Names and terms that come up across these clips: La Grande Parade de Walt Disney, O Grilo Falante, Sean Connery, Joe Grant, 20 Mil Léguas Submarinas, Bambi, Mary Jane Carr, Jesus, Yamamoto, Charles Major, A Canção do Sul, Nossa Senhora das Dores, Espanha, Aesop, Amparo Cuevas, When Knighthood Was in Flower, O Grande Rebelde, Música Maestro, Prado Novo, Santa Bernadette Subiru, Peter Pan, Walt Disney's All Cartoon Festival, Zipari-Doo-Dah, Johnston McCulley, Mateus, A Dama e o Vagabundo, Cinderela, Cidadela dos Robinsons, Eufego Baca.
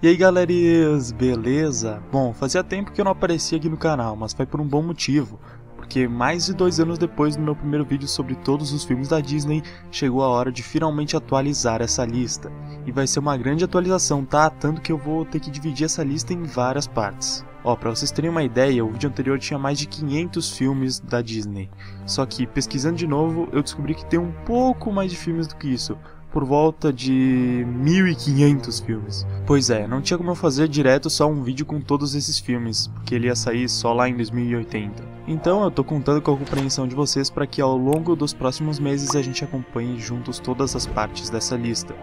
E aí galerinhas, beleza? Bom, fazia tempo que eu não aparecia aqui no canal, mas foi por um bom motivo, porque mais de 2 anos depois do meu primeiro vídeo sobre todos os filmes da Disney, chegou a hora de finalmente atualizar essa lista. E vai ser uma grande atualização, tá? Tanto que eu vou ter que dividir essa lista em várias partes. Ó, pra vocês terem uma ideia, o vídeo anterior tinha mais de 500 filmes da Disney. Só que, pesquisando de novo, eu descobri que tem um pouco mais de filmes do que isso. Por volta de 1500 filmes. Pois é, não tinha como eu fazer direto só um vídeo com todos esses filmes, porque ele ia sair só lá em 2080. Então eu tô contando com a compreensão de vocês para que ao longo dos próximos meses a gente acompanhe juntos todas as partes dessa lista.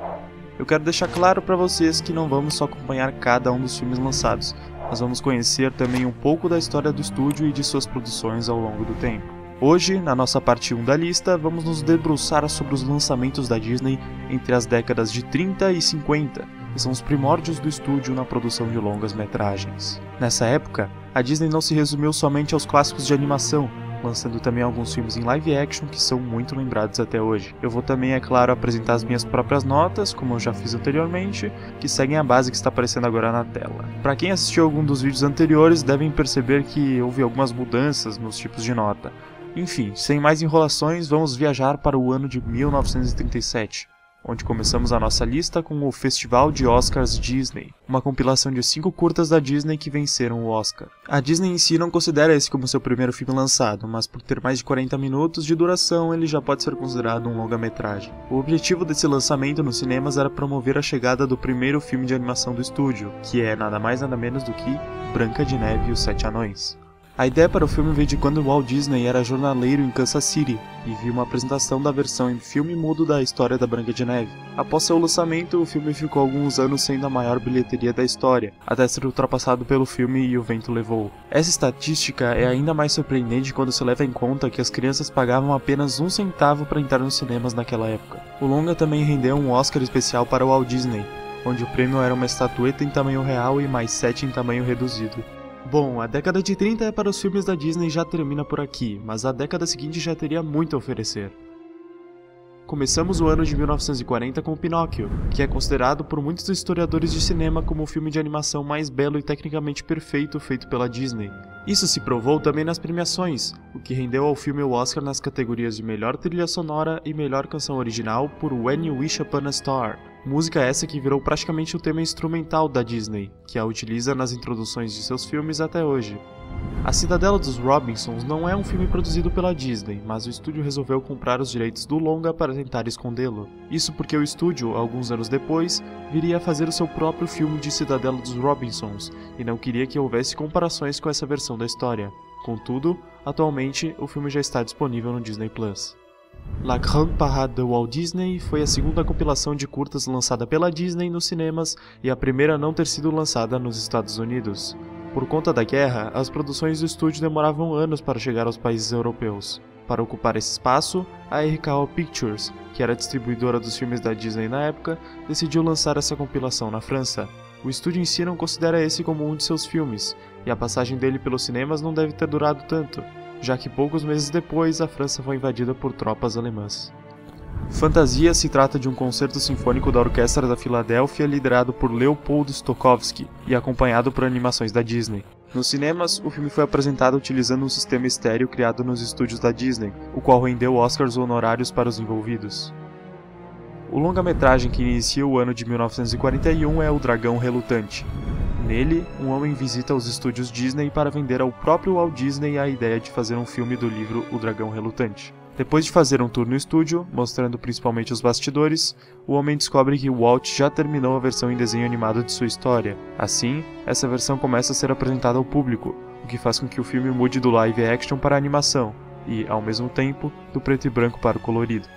Eu quero deixar claro para vocês que não vamos só acompanhar cada um dos filmes lançados, mas vamos conhecer também um pouco da história do estúdio e de suas produções ao longo do tempo. Hoje, na nossa parte 1 da lista, vamos nos debruçar sobre os lançamentos da Disney entre as décadas de 30 e 50, que são os primórdios do estúdio na produção de longas-metragens. Nessa época, a Disney não se resumiu somente aos clássicos de animação, lançando também alguns filmes em live action que são muito lembrados até hoje. Eu vou também, é claro, apresentar as minhas próprias notas, como eu já fiz anteriormente, que seguem a base que está aparecendo agora na tela. Para quem assistiu algum dos vídeos anteriores, devem perceber que houve algumas mudanças nos tipos de nota. Enfim, sem mais enrolações, vamos viajar para o ano de 1937, onde começamos a nossa lista com o Festival de Oscars Disney, uma compilação de 5 curtas da Disney que venceram o Oscar. A Disney em si não considera esse como seu primeiro filme lançado, mas por ter mais de 40 minutos de duração, ele já pode ser considerado um longa-metragem. O objetivo desse lançamento nos cinemas era promover a chegada do primeiro filme de animação do estúdio, que é nada mais nada menos do que Branca de Neve e os Sete Anões. A ideia para o filme veio de quando Walt Disney era jornaleiro em Kansas City e viu uma apresentação da versão em filme mudo da história da Branca de Neve. Após seu lançamento, o filme ficou alguns anos sendo a maior bilheteria da história, até ser ultrapassado pelo filme E o Vento Levou. Essa estatística é ainda mais surpreendente quando se leva em conta que as crianças pagavam apenas 1 centavo para entrar nos cinemas naquela época. O longa também rendeu um Oscar especial para Walt Disney, onde o prêmio era uma estatueta em tamanho real e mais 7 em tamanho reduzido. Bom, a década de 30 para os filmes da Disney já termina por aqui, mas a década seguinte já teria muito a oferecer. Começamos o ano de 1940 com Pinóquio, que é considerado por muitos historiadores de cinema como o filme de animação mais belo e tecnicamente perfeito feito pela Disney. Isso se provou também nas premiações, o que rendeu ao filme o Oscar nas categorias de Melhor Trilha Sonora e Melhor Canção Original por When You Wish Upon a Star. Música essa que virou praticamente o tema instrumental da Disney, que a utiliza nas introduções de seus filmes até hoje. A Cidadela dos Robinsons não é um filme produzido pela Disney, mas o estúdio resolveu comprar os direitos do longa para tentar escondê-lo. Isso porque o estúdio, alguns anos depois, viria a fazer o seu próprio filme de Cidadela dos Robinsons, e não queria que houvesse comparações com essa versão da história. Contudo, atualmente, o filme já está disponível no Disney+. La Grande Parade de Walt Disney foi a segunda compilação de curtas lançada pela Disney nos cinemas e a primeira a não ter sido lançada nos Estados Unidos. Por conta da guerra, as produções do estúdio demoravam anos para chegar aos países europeus. Para ocupar esse espaço, a RKO Pictures, que era a distribuidora dos filmes da Disney na época, decidiu lançar essa compilação na França. O estúdio em si não considera esse como um de seus filmes, e a passagem dele pelos cinemas não deve ter durado tanto, já que poucos meses depois a França foi invadida por tropas alemãs. Fantasia se trata de um concerto sinfônico da Orquestra da Filadélfia liderado por Leopold Stokowski e acompanhado por animações da Disney. Nos cinemas, o filme foi apresentado utilizando um sistema estéreo criado nos estúdios da Disney, o qual rendeu Oscars honorários para os envolvidos. O longa-metragem que inicia o ano de 1941 é O Dragão Relutante. Nele, um homem visita os estúdios Disney para vender ao próprio Walt Disney a ideia de fazer um filme do livro O Dragão Relutante. Depois de fazer um tour no estúdio, mostrando principalmente os bastidores, o homem descobre que Walt já terminou a versão em desenho animado de sua história. Assim, essa versão começa a ser apresentada ao público, o que faz com que o filme mude do live action para a animação e, ao mesmo tempo, do preto e branco para o colorido.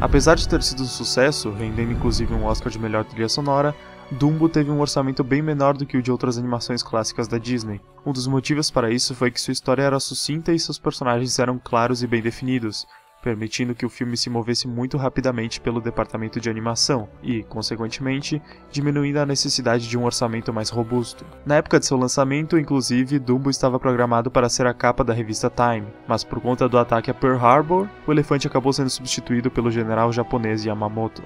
Apesar de ter sido um sucesso, rendendo inclusive um Oscar de melhor trilha sonora, Dumbo teve um orçamento bem menor do que o de outras animações clássicas da Disney. Um dos motivos para isso foi que sua história era sucinta e seus personagens eram claros e bem definidos, permitindo que o filme se movesse muito rapidamente pelo departamento de animação e, consequentemente, diminuindo a necessidade de um orçamento mais robusto. Na época de seu lançamento, inclusive, Dumbo estava programado para ser a capa da revista Time, mas por conta do ataque a Pearl Harbor, o elefante acabou sendo substituído pelo general japonês Yamamoto.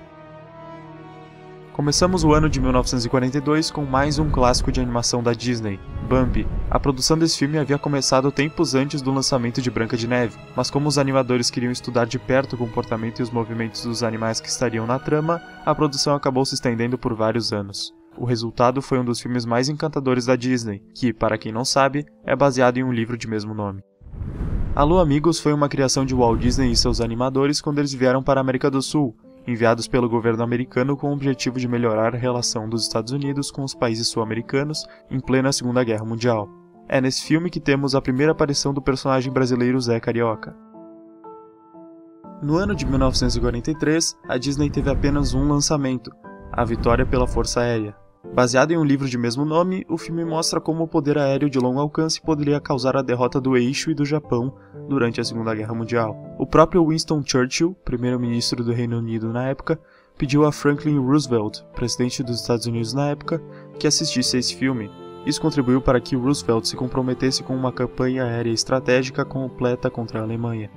Começamos o ano de 1942 com mais um clássico de animação da Disney, Bambi. A produção desse filme havia começado tempos antes do lançamento de Branca de Neve, mas como os animadores queriam estudar de perto o comportamento e os movimentos dos animais que estariam na trama, a produção acabou se estendendo por vários anos. O resultado foi um dos filmes mais encantadores da Disney, que, para quem não sabe, é baseado em um livro de mesmo nome. Alô Amigos foi uma criação de Walt Disney e seus animadores quando eles vieram para a América do Sul, enviados pelo governo americano com o objetivo de melhorar a relação dos Estados Unidos com os países sul-americanos em plena Segunda Guerra Mundial. É nesse filme que temos a primeira aparição do personagem brasileiro Zé Carioca. No ano de 1943, a Disney teve apenas um lançamento, A Vitória pela Força Aérea. Baseado em um livro de mesmo nome, o filme mostra como o poder aéreo de longo alcance poderia causar a derrota do Eixo e do Japão durante a Segunda Guerra Mundial. O próprio Winston Churchill, primeiro-ministro do Reino Unido na época, pediu a Franklin Roosevelt, presidente dos Estados Unidos na época, que assistisse a esse filme. Isso contribuiu para que Roosevelt se comprometesse com uma campanha aérea estratégica completa contra a Alemanha.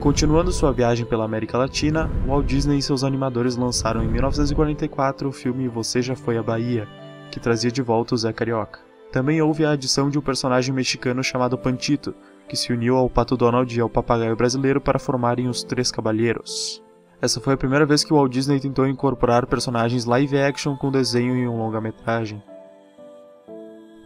Continuando sua viagem pela América Latina, Walt Disney e seus animadores lançaram em 1944 o filme Você Já Foi à Bahia, que trazia de volta o Zé Carioca. Também houve a adição de um personagem mexicano chamado Panchito, que se uniu ao Pato Donald e ao Papagaio Brasileiro para formarem os Três Cavalheiros. Essa foi a primeira vez que Walt Disney tentou incorporar personagens live action com desenho em um longa-metragem.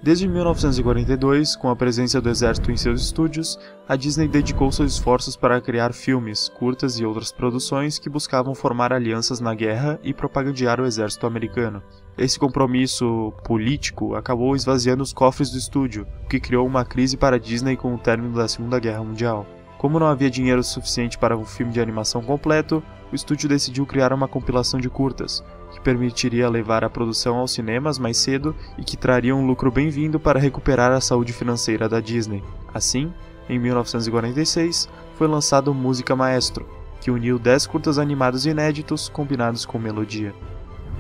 Desde 1942, com a presença do exército em seus estúdios, a Disney dedicou seus esforços para criar filmes, curtas e outras produções que buscavam formar alianças na guerra e propagandear o exército americano. Esse compromisso político acabou esvaziando os cofres do estúdio, o que criou uma crise para a Disney com o término da Segunda Guerra Mundial. Como não havia dinheiro suficiente para um filme de animação completo, o estúdio decidiu criar uma compilação de curtas, que permitiria levar a produção aos cinemas mais cedo e que traria um lucro bem-vindo para recuperar a saúde financeira da Disney. Assim, em 1946, foi lançado Música Maestro, que uniu 10 curtas animados inéditos combinados com melodia.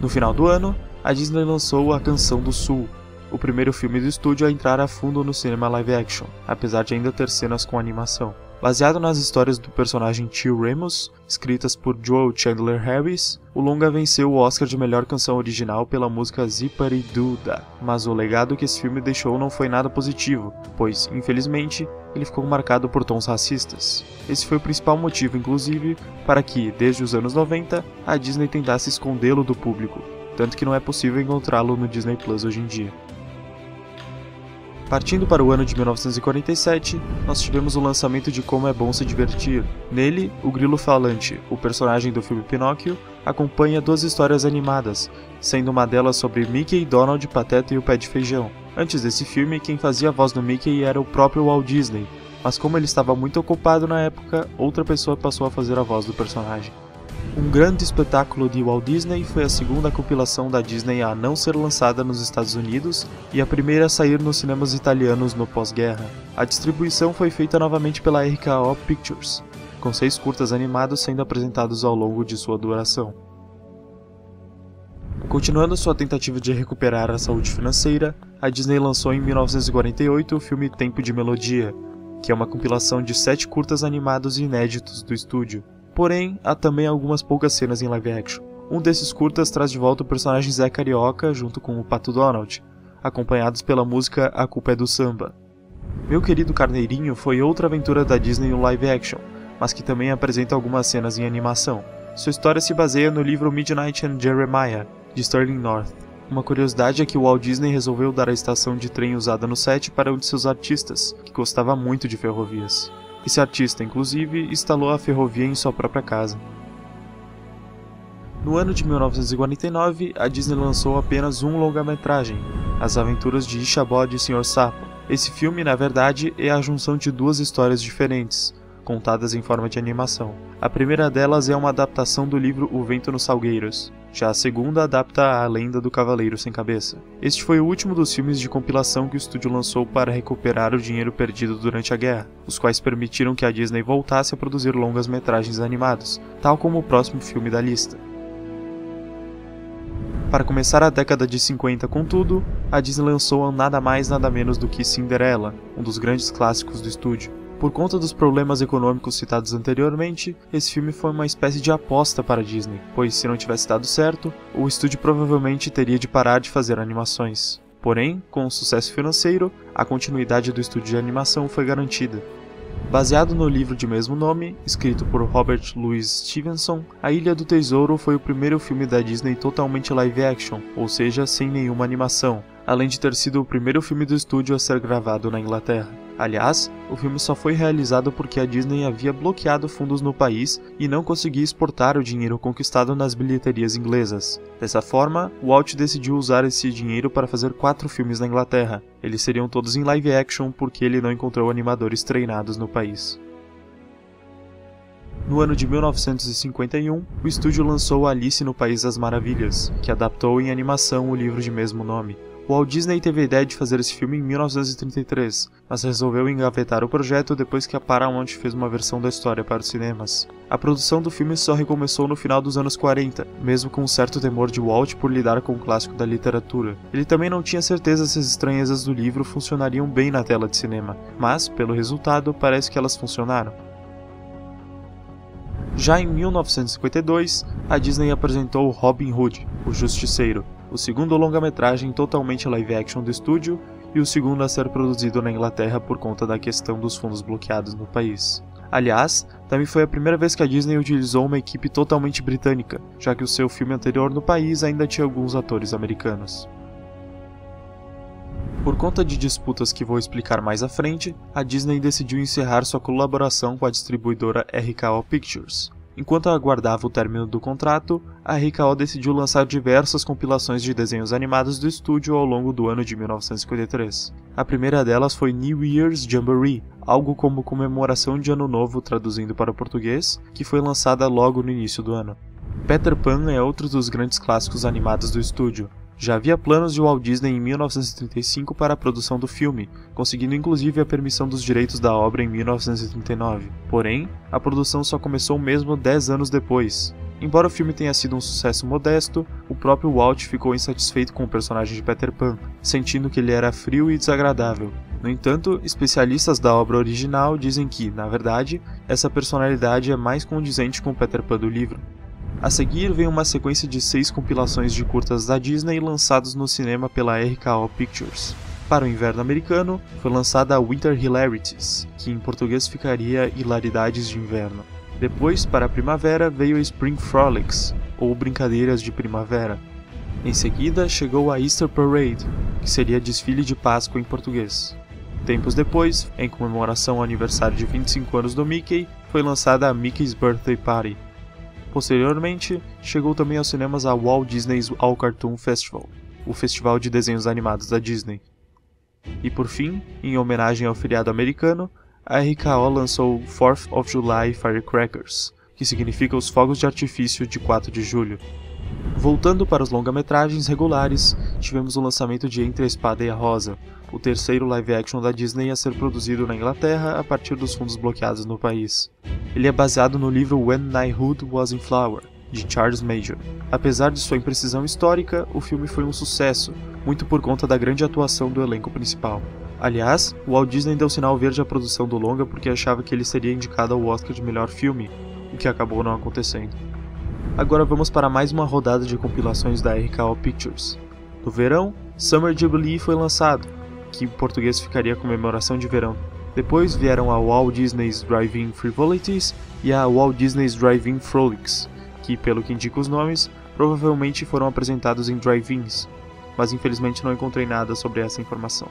No final do ano, a Disney lançou A Canção do Sul, o primeiro filme do estúdio a entrar a fundo no cinema live action, apesar de ainda ter cenas com animação. Baseado nas histórias do personagem Tio Remus, escritas por Joel Chandler Harris, o longa venceu o Oscar de melhor canção original pela música Zipari-Doo-Dah, mas o legado que esse filme deixou não foi nada positivo, pois, infelizmente, ele ficou marcado por tons racistas. Esse foi o principal motivo, inclusive, para que, desde os anos 90, a Disney tentasse escondê-lo do público, tanto que não é possível encontrá-lo no Disney Plus hoje em dia. Partindo para o ano de 1947, nós tivemos o lançamento de Como é Bom Se Divertir. Nele, o Grilo Falante, o personagem do filme Pinóquio, acompanha duas histórias animadas, sendo uma delas sobre Mickey, Donald, Pateta e o Pé de Feijão. Antes desse filme, quem fazia a voz do Mickey era o próprio Walt Disney, mas como ele estava muito ocupado na época, outra pessoa passou a fazer a voz do personagem. Um grande espetáculo de Walt Disney foi a segunda compilação da Disney a não ser lançada nos Estados Unidos e a primeira a sair nos cinemas italianos no pós-guerra. A distribuição foi feita novamente pela RKO Pictures, com 6 curtas animados sendo apresentados ao longo de sua duração. Continuando sua tentativa de recuperar a saúde financeira, a Disney lançou em 1948 o filme Tempo de Melodia, que é uma compilação de 7 curtas animados inéditos do estúdio. Porém, há também algumas poucas cenas em live action. Um desses curtas traz de volta o personagem Zé Carioca junto com o Pato Donald, acompanhados pela música A Culpa é do Samba. Meu Querido Carneirinho foi outra aventura da Disney no live action, mas que também apresenta algumas cenas em animação. Sua história se baseia no livro Midnight and Jeremiah, de Sterling North. Uma curiosidade é que o Walt Disney resolveu dar a estação de trem usada no set para um de seus artistas, que gostava muito de ferrovias. Esse artista, inclusive, instalou a ferrovia em sua própria casa. No ano de 1949, a Disney lançou apenas um longa-metragem, As Aventuras de Ichabod e Sr. Sapo. Esse filme, na verdade, é a junção de duas histórias diferentes, contadas em forma de animação. A primeira delas é uma adaptação do livro O Vento nos Salgueiros. Já a segunda adapta a lenda do Cavaleiro Sem Cabeça. Este foi o último dos filmes de compilação que o estúdio lançou para recuperar o dinheiro perdido durante a guerra, os quais permitiram que a Disney voltasse a produzir longas-metragens animados, tal como o próximo filme da lista. Para começar a década de 50, contudo, a Disney lançou nada mais nada menos do que Cinderela, um dos grandes clássicos do estúdio. Por conta dos problemas econômicos citados anteriormente, esse filme foi uma espécie de aposta para Disney, pois se não tivesse dado certo, o estúdio provavelmente teria de parar de fazer animações. Porém, com o sucesso financeiro, a continuidade do estúdio de animação foi garantida. Baseado no livro de mesmo nome, escrito por Robert Louis Stevenson, A Ilha do Tesouro foi o primeiro filme da Disney totalmente live action, ou seja, sem nenhuma animação, além de ter sido o primeiro filme do estúdio a ser gravado na Inglaterra. Aliás, o filme só foi realizado porque a Disney havia bloqueado fundos no país e não conseguia exportar o dinheiro conquistado nas bilheterias inglesas. Dessa forma, Walt decidiu usar esse dinheiro para fazer 4 filmes na Inglaterra. Eles seriam todos em live action porque ele não encontrou animadores treinados no país. No ano de 1951, o estúdio lançou Alice no País das Maravilhas, que adaptou em animação o livro de mesmo nome. Walt Disney teve a ideia de fazer esse filme em 1933, mas resolveu engavetar o projeto depois que a Paramount fez uma versão da história para os cinemas. A produção do filme só recomeçou no final dos anos 40, mesmo com um certo temor de Walt por lidar com o clássico da literatura. Ele também não tinha certeza se as estranhezas do livro funcionariam bem na tela de cinema, mas, pelo resultado, parece que elas funcionaram. Já em 1952, a Disney apresentou Robin Hood, o Justiceiro, o segundo longa-metragem totalmente live-action do estúdio e o segundo a ser produzido na Inglaterra por conta da questão dos fundos bloqueados no país. Aliás, também foi a primeira vez que a Disney utilizou uma equipe totalmente britânica, já que o seu filme anterior no país ainda tinha alguns atores americanos. Por conta de disputas que vou explicar mais à frente, a Disney decidiu encerrar sua colaboração com a distribuidora RKO Pictures. Enquanto aguardava o término do contrato, a RKO decidiu lançar diversas compilações de desenhos animados do estúdio ao longo do ano de 1953. A primeira delas foi New Year's Jamboree, algo como comemoração de Ano Novo traduzindo para o português, que foi lançada logo no início do ano. Peter Pan é outro dos grandes clássicos animados do estúdio. Já havia planos de Walt Disney em 1935 para a produção do filme, conseguindo inclusive a permissão dos direitos da obra em 1939. Porém, a produção só começou mesmo 10 anos depois. Embora o filme tenha sido um sucesso modesto, o próprio Walt ficou insatisfeito com o personagem de Peter Pan, sentindo que ele era frio e desagradável. No entanto, especialistas da obra original dizem que, na verdade, essa personalidade é mais condizente com o Peter Pan do livro. A seguir vem uma sequência de 6 compilações de curtas da Disney lançados no cinema pela RKO Pictures. Para o inverno americano, foi lançada Winter Hilarities, que em português ficaria Hilaridades de Inverno. Depois, para a primavera, veio Spring Frolics, ou Brincadeiras de Primavera. Em seguida, chegou a Easter Parade, que seria Desfile de Páscoa em português. Tempos depois, em comemoração ao aniversário de 25 anos do Mickey, foi lançada a Mickey's Birthday Party. Posteriormente, chegou também aos cinemas a Walt Disney's All Cartoon Festival, o festival de desenhos animados da Disney. E por fim, em homenagem ao feriado americano, a RKO lançou 4th of July Firecrackers, que significa os fogos de artifício de 4 de julho. Voltando para os longa-metragens regulares, tivemos o lançamento de Entre a Espada e a Rosa, o terceiro live-action da Disney a ser produzido na Inglaterra a partir dos fundos bloqueados no país. Ele é baseado no livro When Knighthood Was in Flower, de Charles Major. Apesar de sua imprecisão histórica, o filme foi um sucesso, muito por conta da grande atuação do elenco principal. Aliás, Walt Disney deu sinal verde à produção do longa porque achava que ele seria indicado ao Oscar de melhor filme, o que acabou não acontecendo. Agora vamos para mais uma rodada de compilações da RKO Pictures. No verão, Summer Jubilee foi lançado, que em português ficaria Comemoração de Verão. Depois vieram a Walt Disney's Drive-In Frivolities e a Walt Disney's Drive-In Frolics, que, pelo que indica os nomes, provavelmente foram apresentados em drive-ins, mas infelizmente não encontrei nada sobre essa informação.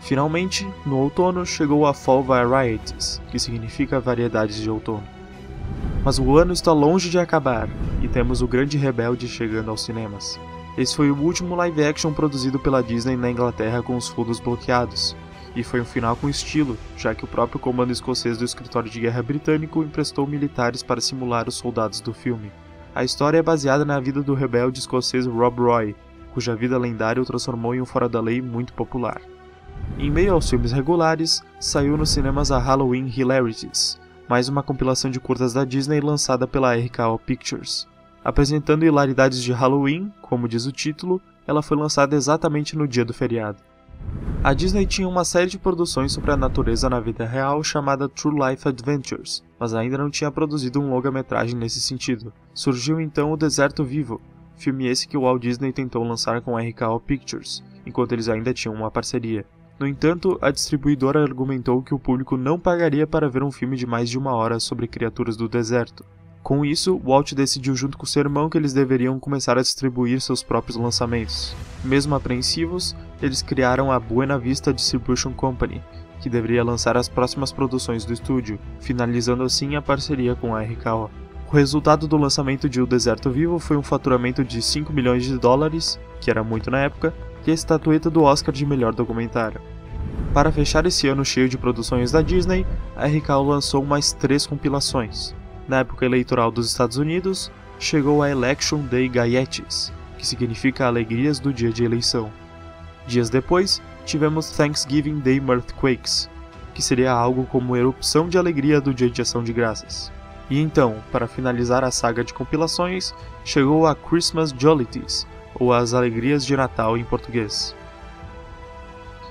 Finalmente, no outono, chegou a Fall Varieties, que significa Variedades de Outono. Mas o ano está longe de acabar, e temos O Grande Rebelde chegando aos cinemas. Esse foi o último live-action produzido pela Disney na Inglaterra com os fundos bloqueados, e foi um final com estilo, já que o próprio comando escocês do escritório de guerra britânico emprestou militares para simular os soldados do filme. A história é baseada na vida do rebelde escocês Rob Roy, cuja vida lendária o transformou em um fora-da-lei muito popular. Em meio aos filmes regulares, saiu nos cinemas a Halloween Hilarities, mais uma compilação de curtas da Disney lançada pela RKO Pictures. Apresentando Hilaridades de Halloween, como diz o título, ela foi lançada exatamente no dia do feriado. A Disney tinha uma série de produções sobre a natureza na vida real chamada True Life Adventures, mas ainda não tinha produzido um longa-metragem nesse sentido. Surgiu então O Deserto Vivo, filme esse que Walt Disney tentou lançar com a RKO Pictures, enquanto eles ainda tinham uma parceria. No entanto, a distribuidora argumentou que o público não pagaria para ver um filme de mais de uma hora sobre criaturas do deserto. Com isso, Walt decidiu junto com seu irmão que eles deveriam começar a distribuir seus próprios lançamentos. Mesmo apreensivos, eles criaram a Buena Vista Distribution Company, que deveria lançar as próximas produções do estúdio, finalizando assim a parceria com a RKO. O resultado do lançamento de O Deserto Vivo foi um faturamento de US$ 5 milhões, que era muito na época, e a estatueta do Oscar de melhor documentário. Para fechar esse ano cheio de produções da Disney, a RKO lançou mais 3 compilações. Na época eleitoral dos Estados Unidos, chegou a Election Day Gaieties, que significa Alegrias do Dia de Eleição. Dias depois, tivemos Thanksgiving Day Mirthquakes, que seria algo como Erupção de Alegria do Dia de Ação de Graças. E então, para finalizar a saga de compilações, chegou a Christmas Jollities, ou As Alegrias de Natal em português.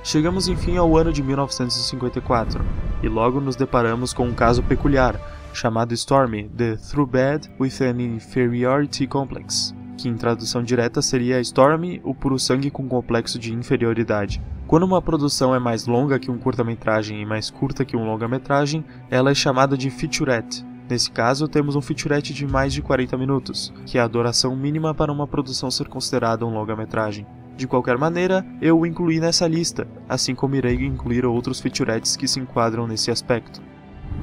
Chegamos enfim ao ano de 1954, e logo nos deparamos com um caso peculiar, chamado Stormy, The Through Bed with an Inferiority Complex, que em tradução direta seria Stormy, o puro-sangue com complexo de inferioridade. Quando uma produção é mais longa que um curta-metragem e mais curta que um longa-metragem, ela é chamada de featurette. Nesse caso, temos um featurette de mais de 40 minutos, que é a duração mínima para uma produção ser considerada um longa-metragem. De qualquer maneira, eu o incluí nessa lista, assim como irei incluir outros featurettes que se enquadram nesse aspecto.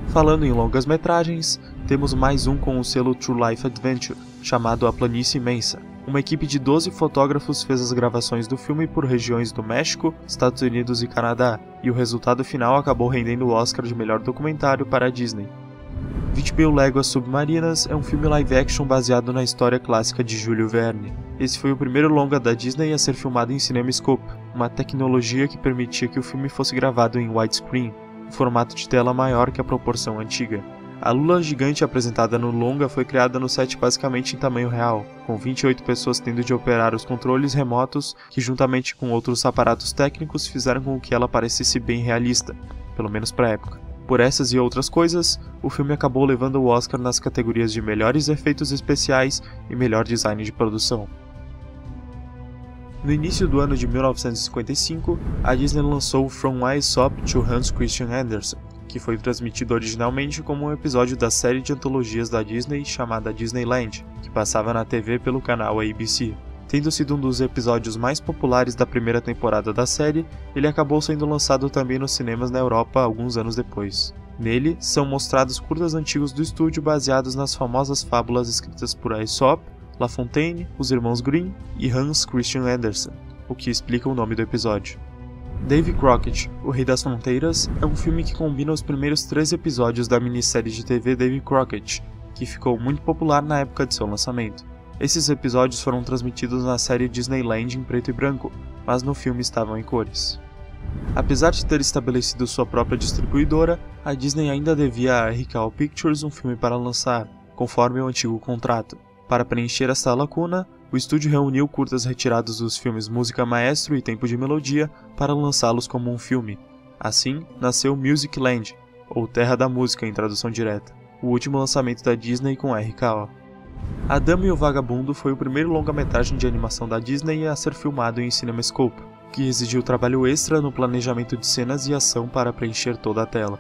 Falando em longas-metragens, temos mais um com o selo True Life Adventure, chamado A Planície Imensa. Uma equipe de 12 fotógrafos fez as gravações do filme por regiões do México, Estados Unidos e Canadá, e o resultado final acabou rendendo o Oscar de melhor documentário para a Disney. 20.000 Léguas Submarinas é um filme live-action baseado na história clássica de Júlio Verne. Esse foi o primeiro longa da Disney a ser filmado em CinemaScope, uma tecnologia que permitia que o filme fosse gravado em widescreen, um formato de tela maior que a proporção antiga. A lula gigante apresentada no longa foi criada no set basicamente em tamanho real, com 28 pessoas tendo de operar os controles remotos que, juntamente com outros aparatos técnicos, fizeram com que ela parecesse bem realista, pelo menos para a época. Por essas e outras coisas, o filme acabou levando o Oscar nas categorias de melhores efeitos especiais e melhor design de produção. No início do ano de 1955, a Disney lançou From Aesop to Hans Christian Andersen, que foi transmitido originalmente como um episódio da série de antologias da Disney chamada Disneyland, que passava na TV pelo canal ABC. Tendo sido um dos episódios mais populares da primeira temporada da série, ele acabou sendo lançado também nos cinemas na Europa alguns anos depois. Nele, são mostrados curtas antigos do estúdio baseados nas famosas fábulas escritas por Aesop, La Fontaine, os irmãos Grimm e Hans Christian Andersen, o que explica o nome do episódio. Davy Crockett, O Rei das Fronteiras, é um filme que combina os primeiros 3 episódios da minissérie de TV Davy Crockett, que ficou muito popular na época de seu lançamento. Esses episódios foram transmitidos na série Disneyland em preto e branco, mas no filme estavam em cores. Apesar de ter estabelecido sua própria distribuidora, a Disney ainda devia à RKO Pictures um filme para lançar, conforme o antigo contrato. Para preencher essa lacuna, o estúdio reuniu curtas retirados dos filmes Música Maestro e Tempo de Melodia para lançá-los como um filme. Assim, nasceu Music Land, ou Terra da Música em tradução direta, o último lançamento da Disney com a RKO. A Dama e o Vagabundo foi o primeiro longa-metragem de animação da Disney a ser filmado em CinemaScope, que exigiu trabalho extra no planejamento de cenas e ação para preencher toda a tela.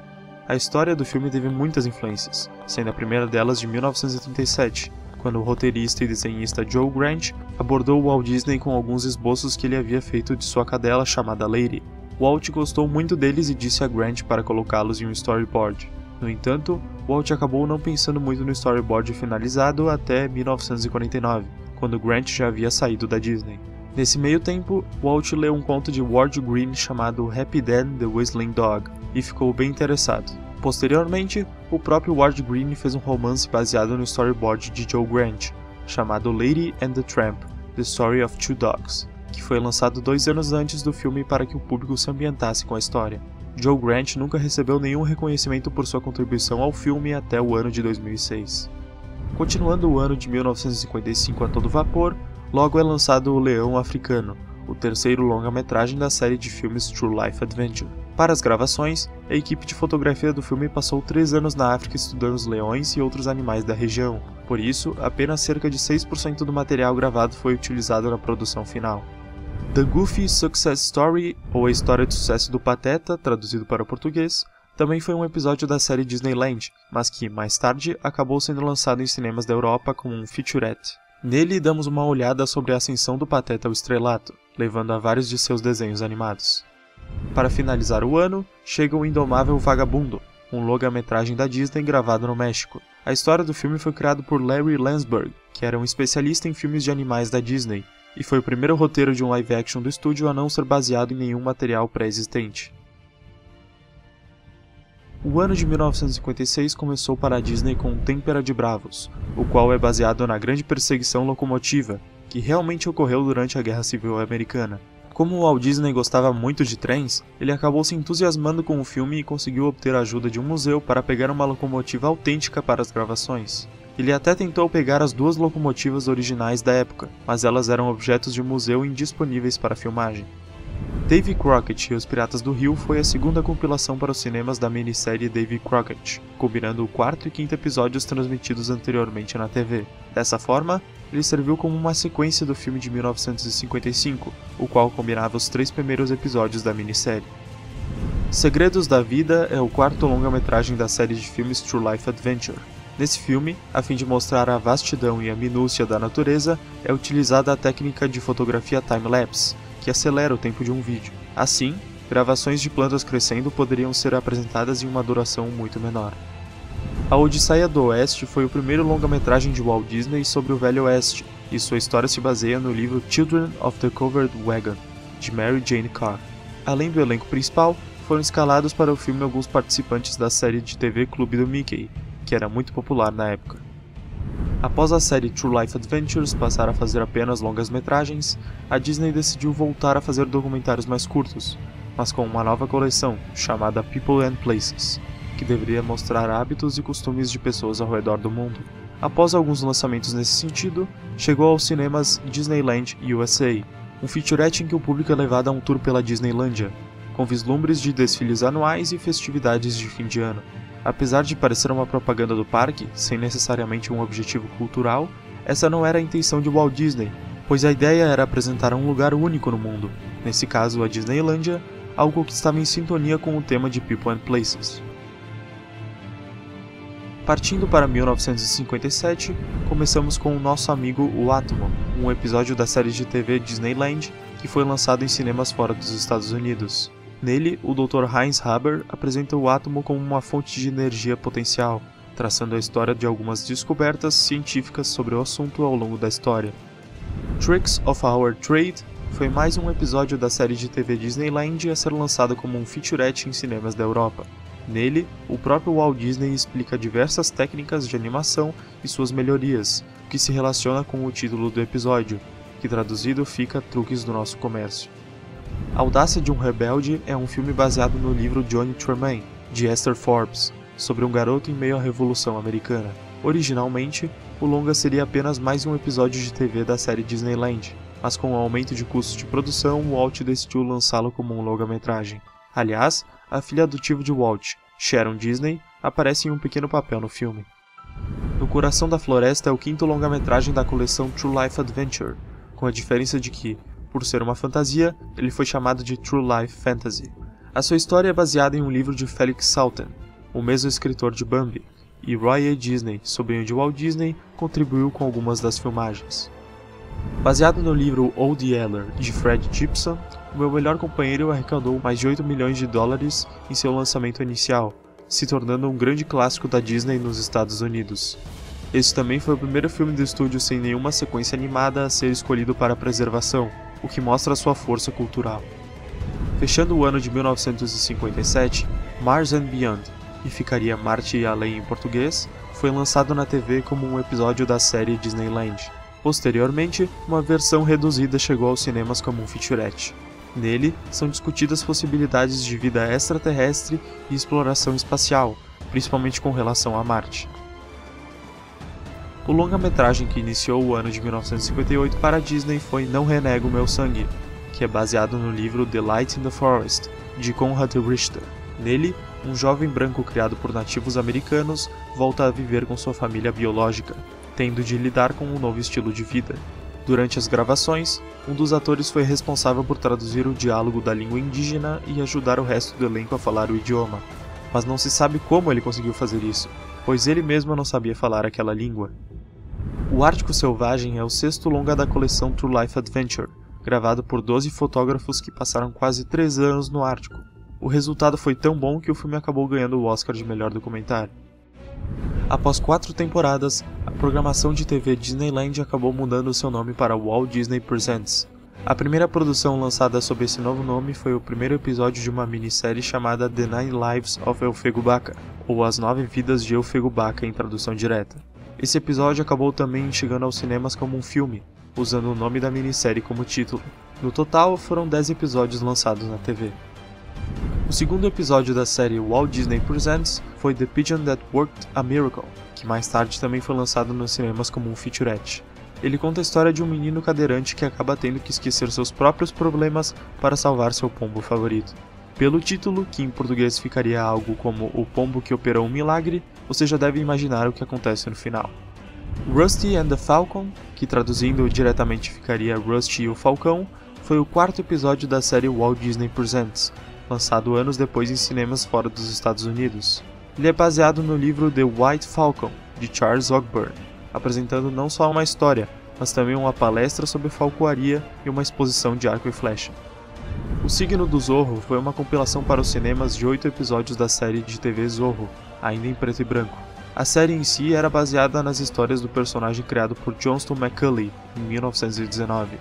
A história do filme teve muitas influências, sendo a primeira delas de 1937, quando o roteirista e desenhista Joe Grant abordou Walt Disney com alguns esboços que ele havia feito de sua cadela chamada Lady. Walt gostou muito deles e disse a Grant para colocá-los em um storyboard. No entanto, Walt acabou não pensando muito no storyboard finalizado até 1949, quando Grant já havia saído da Disney. Nesse meio tempo, Walt leu um conto de Ward Greene chamado Happy Dan the Whistling Dog e ficou bem interessado. Posteriormente, o próprio Ward Greene fez um romance baseado no storyboard de Joe Grant, chamado Lady and the Tramp, The Story of Two Dogs, que foi lançado 2 anos antes do filme para que o público se ambientasse com a história. Joe Grant nunca recebeu nenhum reconhecimento por sua contribuição ao filme até o ano de 2006. Continuando o ano de 1955 a todo vapor, logo é lançado O Leão Africano, o terceiro longa-metragem da série de filmes True Life Adventure. Para as gravações, a equipe de fotografia do filme passou 3 anos na África estudando os leões e outros animais da região. Por isso, apenas cerca de 6% do material gravado foi utilizado na produção final. The Goofy Success Story, ou A História de Sucesso do Pateta, traduzido para o português, também foi um episódio da série Disneyland, mas que, mais tarde, acabou sendo lançado em cinemas da Europa como um featurette. Nele, damos uma olhada sobre a ascensão do Pateta ao estrelato, levando a vários de seus desenhos animados. Para finalizar o ano, chega O Indomável Vagabundo, um longa-metragem da Disney gravado no México. A história do filme foi criada por Larry Landsberg, que era um especialista em filmes de animais da Disney, e foi o primeiro roteiro de um live-action do estúdio a não ser baseado em nenhum material pré-existente. O ano de 1956 começou para a Disney com Têmpera de Bravos, o qual é baseado na grande perseguição locomotiva, que realmente ocorreu durante a Guerra Civil Americana. Como Walt Disney gostava muito de trens, ele acabou se entusiasmando com o filme e conseguiu obter a ajuda de um museu para pegar uma locomotiva autêntica para as gravações. Ele até tentou pegar as 2 locomotivas originais da época, mas elas eram objetos de museu indisponíveis para filmagem. Davy Crockett e os Piratas do Rio foi a segunda compilação para os cinemas da minissérie Davy Crockett, combinando o 4º e 5º episódios transmitidos anteriormente na TV. Dessa forma, ele serviu como uma sequência do filme de 1955, o qual combinava os 3 primeiros episódios da minissérie. Segredos da Vida é o 4º longa-metragem da série de filmes True Life Adventure. Nesse filme, a fim de mostrar a vastidão e a minúcia da natureza, é utilizada a técnica de fotografia time-lapse, que acelera o tempo de um vídeo. Assim, gravações de plantas crescendo poderiam ser apresentadas em uma duração muito menor. A Odisseia do Oeste foi o primeiro longa-metragem de Walt Disney sobre o Velho Oeste, e sua história se baseia no livro Children of the Covered Wagon, de Mary Jane Carr. Além do elenco principal, foram escalados para o filme alguns participantes da série de TV Clube do Mickey, que era muito popular na época. Após a série True Life Adventures passar a fazer apenas longas-metragens, a Disney decidiu voltar a fazer documentários mais curtos, mas com uma nova coleção, chamada People and Places, que deveria mostrar hábitos e costumes de pessoas ao redor do mundo. Após alguns lançamentos nesse sentido, chegou aos cinemas Disneyland USA, um featurette em que o público é levado a um tour pela Disneylândia, com vislumbres de desfiles anuais e festividades de fim de ano. Apesar de parecer uma propaganda do parque, sem necessariamente um objetivo cultural, essa não era a intenção de Walt Disney, pois a ideia era apresentar um lugar único no mundo, nesse caso a Disneylândia, algo que estava em sintonia com o tema de People and Places. Partindo para 1957, começamos com o nosso amigo O Átomo, um episódio da série de TV Disneyland que foi lançado em cinemas fora dos Estados Unidos. Nele, o Dr. Heinz Haber apresenta o átomo como uma fonte de energia potencial, traçando a história de algumas descobertas científicas sobre o assunto ao longo da história. Tricks of Our Trade foi mais um episódio da série de TV Disneyland a ser lançado como um featurette em cinemas da Europa. Nele, o próprio Walt Disney explica diversas técnicas de animação e suas melhorias, que se relaciona com o título do episódio, que traduzido fica Truques do Nosso Comércio. A Audácia de um Rebelde é um filme baseado no livro Johnny Tremaine, de Esther Forbes, sobre um garoto em meio à Revolução Americana. Originalmente, o longa seria apenas mais um episódio de TV da série Disneyland, mas com o aumento de custos de produção, Walt decidiu lançá-lo como um longa-metragem. Aliás, a filha adotiva de Walt, Sharon Disney, aparece em um pequeno papel no filme. No Coração da Floresta é o 5º longa-metragem da coleção True Life Adventure, com a diferença de que, por ser uma fantasia, ele foi chamado de True Life Fantasy. A sua história é baseada em um livro de Felix Salten, o mesmo escritor de Bambi, e Roy A. Disney, sobrinho de Walt Disney, contribuiu com algumas das filmagens. Baseado no livro Old Yeller, de Fred Gibson, O Meu Melhor Companheiro arrecadou mais de US$8 milhões em seu lançamento inicial, se tornando um grande clássico da Disney nos Estados Unidos. Este também foi o primeiro filme do estúdio sem nenhuma sequência animada a ser escolhido para preservação, o que mostra sua força cultural. Fechando o ano de 1957, Mars and Beyond, e ficaria Marte e Além em português, foi lançado na TV como um episódio da série Disneyland. Posteriormente, uma versão reduzida chegou aos cinemas como um featurette. Nele, são discutidas possibilidades de vida extraterrestre e exploração espacial, principalmente com relação a Marte. O longa-metragem que iniciou o ano de 1958 para a Disney foi Não Renego Meu Sangue, que é baseado no livro The Light in the Forest, de Conrad Richter. Nele, um jovem branco criado por nativos americanos volta a viver com sua família biológica, tendo de lidar com um novo estilo de vida. Durante as gravações, um dos atores foi responsável por traduzir o diálogo da língua indígena e ajudar o resto do elenco a falar o idioma. Mas não se sabe como ele conseguiu fazer isso, pois ele mesmo não sabia falar aquela língua. O Ártico Selvagem é o sexto longa da coleção True Life Adventure, gravado por 12 fotógrafos que passaram quase 3 anos no Ártico. O resultado foi tão bom que o filme acabou ganhando o Oscar de melhor documentário. Após 4 temporadas, a programação de TV Disneyland acabou mudando seu nome para Walt Disney Presents. A primeira produção lançada sob esse novo nome foi o primeiro episódio de uma minissérie chamada The 9 Lives of Eufego Baca, ou As 9 Vidas de Eufego Baca em tradução direta. Esse episódio acabou também chegando aos cinemas como um filme, usando o nome da minissérie como título. No total, foram 10 episódios lançados na TV. O segundo episódio da série Walt Disney Presents foi The Pigeon That Worked a Miracle, que mais tarde também foi lançado nos cinemas como um featurette. Ele conta a história de um menino cadeirante que acaba tendo que esquecer seus próprios problemas para salvar seu pombo favorito. Pelo título, que em português ficaria algo como O Pombo que Operou um Milagre, você já deve imaginar o que acontece no final. Rusty and the Falcon, que traduzindo diretamente ficaria Rusty e o Falcão, foi o quarto episódio da série Walt Disney Presents, lançado anos depois em cinemas fora dos Estados Unidos. Ele é baseado no livro The White Falcon, de Charles Ogburn, apresentando não só uma história, mas também uma palestra sobre falcoaria e uma exposição de arco e flecha. O Signo do Zorro foi uma compilação para os cinemas de 8 episódios da série de TV Zorro, ainda em preto e branco. A série em si era baseada nas histórias do personagem criado por Johnston McCulley, em 1919.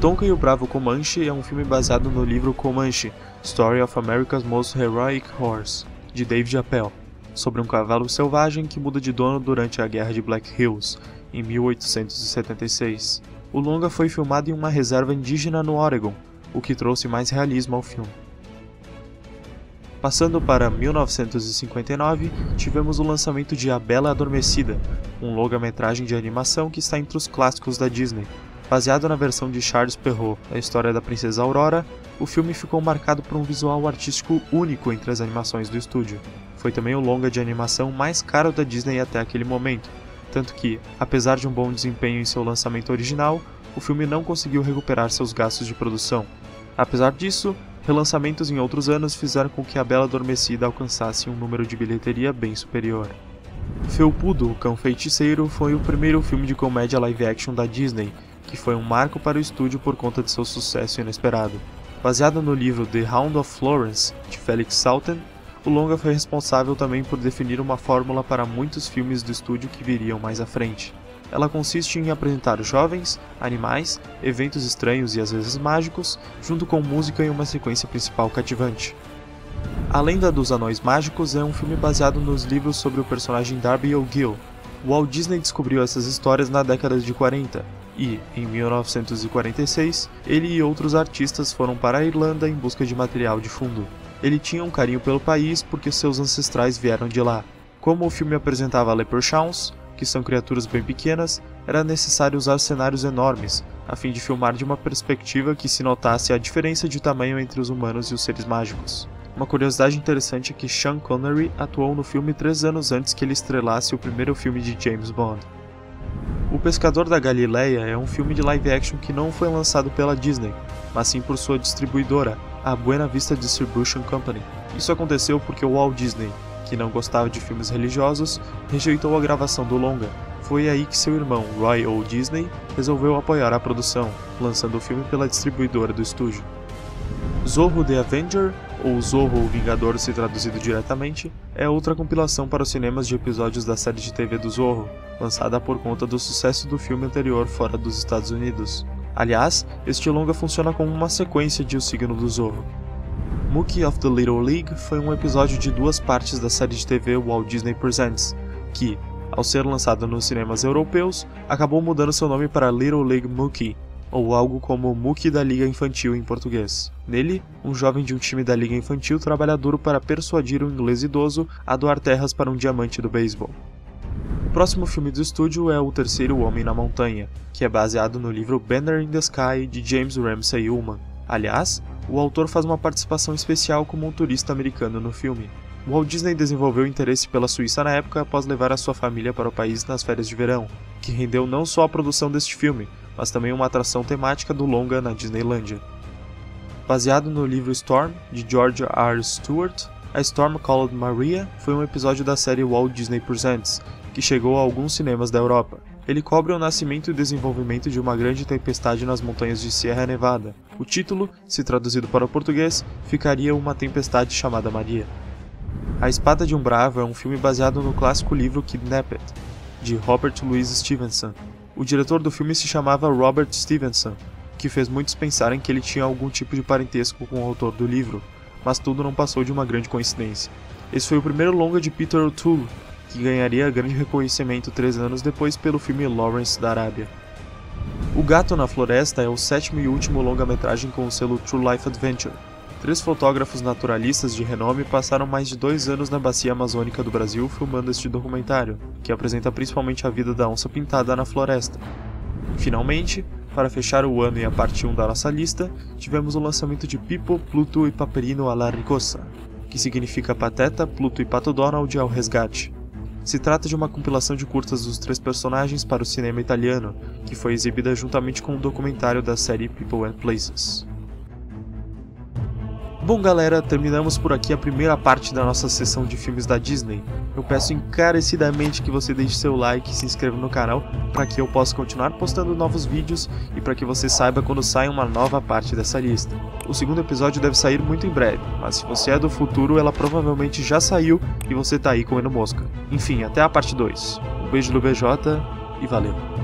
Tonka e o Bravo Comanche é um filme baseado no livro Comanche, Story of America's Most Heroic Horse, de David Appel, sobre um cavalo selvagem que muda de dono durante a Guerra de Black Hills, em 1876. O longa foi filmado em uma reserva indígena no Oregon, o que trouxe mais realismo ao filme. Passando para 1959, tivemos o lançamento de A Bela Adormecida, um longa-metragem de animação que está entre os clássicos da Disney. Baseado na versão de Charles Perrault, A História da Princesa Aurora, o filme ficou marcado por um visual artístico único entre as animações do estúdio. Foi também o longa de animação mais caro da Disney até aquele momento, tanto que, apesar de um bom desempenho em seu lançamento original, o filme não conseguiu recuperar seus gastos de produção. Apesar disso, relançamentos em outros anos fizeram com que A Bela Adormecida alcançasse um número de bilheteria bem superior. Felpudo, o Cão Feiticeiro, foi o primeiro filme de comédia live action da Disney, que foi um marco para o estúdio por conta de seu sucesso inesperado. Baseado no livro The Hound of Florence, de Felix Salten, o longa foi responsável também por definir uma fórmula para muitos filmes do estúdio que viriam mais à frente. Ela consiste em apresentar jovens, animais, eventos estranhos e às vezes mágicos, junto com música e uma sequência principal cativante. A Lenda dos Anões Mágicos é um filme baseado nos livros sobre o personagem Darby O'Gill. Walt Disney descobriu essas histórias na década de 40 e, em 1946, ele e outros artistas foram para a Irlanda em busca de material de fundo. Ele tinha um carinho pelo país porque seus ancestrais vieram de lá. Como o filme apresentava leprechauns, que são criaturas bem pequenas, era necessário usar cenários enormes, a fim de filmar de uma perspectiva que se notasse a diferença de tamanho entre os humanos e os seres mágicos. Uma curiosidade interessante é que Sean Connery atuou no filme 3 anos antes que ele estrelasse o primeiro filme de James Bond. O Pescador da Galileia é um filme de live action que não foi lançado pela Disney, mas sim por sua distribuidora, a Buena Vista Distribution Company. Isso aconteceu porque o Walt Disney, que não gostava de filmes religiosos, rejeitou a gravação do longa. Foi aí que seu irmão, Roy O. Disney, resolveu apoiar a produção, lançando o filme pela distribuidora do estúdio. Zorro The Avenger, ou Zorro o Vingador se traduzido diretamente, é outra compilação para os cinemas de episódios da série de TV do Zorro, lançada por conta do sucesso do filme anterior fora dos Estados Unidos. Aliás, este longa funciona como uma sequência de O Signo do Zorro. Mookie of the Little League foi um episódio de 2 partes da série de TV Walt Disney Presents, que, ao ser lançado nos cinemas europeus, acabou mudando seu nome para Little League Mookie, ou algo como Mookie da Liga Infantil em português. Nele, um jovem de um time da Liga Infantil trabalha duro para persuadir um inglês idoso a doar terras para um diamante do beisebol. próximo filme do estúdio é O Terceiro Homem na Montanha, que é baseado no livro Banner in the Sky, de James Ramsay Ullman. Aliás, o autor faz uma participação especial como um turista americano no filme. Walt Disney desenvolveu interesse pela Suíça na época após levar a sua família para o país nas férias de verão, que rendeu não só a produção deste filme, mas também uma atração temática do longa na Disneylândia. Baseado no livro Storm, de George R. Stewart, A Storm Called Maria foi um episódio da série Walt Disney Presents, que chegou a alguns cinemas da Europa. Ele cobre o nascimento e desenvolvimento de uma grande tempestade nas montanhas de Sierra Nevada. O título, se traduzido para o português, ficaria Uma Tempestade Chamada Maria. A Espada de um Bravo é um filme baseado no clássico livro Kidnapped, de Robert Louis Stevenson. O diretor do filme se chamava Robert Stevenson, que fez muitos pensarem que ele tinha algum tipo de parentesco com o autor do livro, mas tudo não passou de uma grande coincidência. Esse foi o primeiro longa de Peter O'Toole, que ganharia grande reconhecimento 3 anos depois pelo filme Lawrence da Arábia. O Gato na Floresta é o 7º e último longa-metragem com o selo True Life Adventure. 3 fotógrafos naturalistas de renome passaram mais de 2 anos na bacia amazônica do Brasil filmando este documentário, que apresenta principalmente a vida da onça pintada na floresta. Finalmente, para fechar o ano e a parte 1 da nossa lista, tivemos o lançamento de Pipo, Pluto e Paperino à la Ricossa, que significa Pateta, Pluto e Pato Donald ao resgate. Se trata de uma compilação de curtas dos 3 personagens para o cinema italiano, que foi exibida juntamente com o documentário da série People and Places. Bom galera, terminamos por aqui a primeira parte da nossa sessão de filmes da Disney. Eu peço encarecidamente que você deixe seu like e se inscreva no canal para que eu possa continuar postando novos vídeos e para que você saiba quando sai uma nova parte dessa lista. O segundo episódio deve sair muito em breve, mas se você é do futuro ela provavelmente já saiu e você tá aí comendo mosca. Enfim, até a parte 2. Um beijo do BJ e valeu!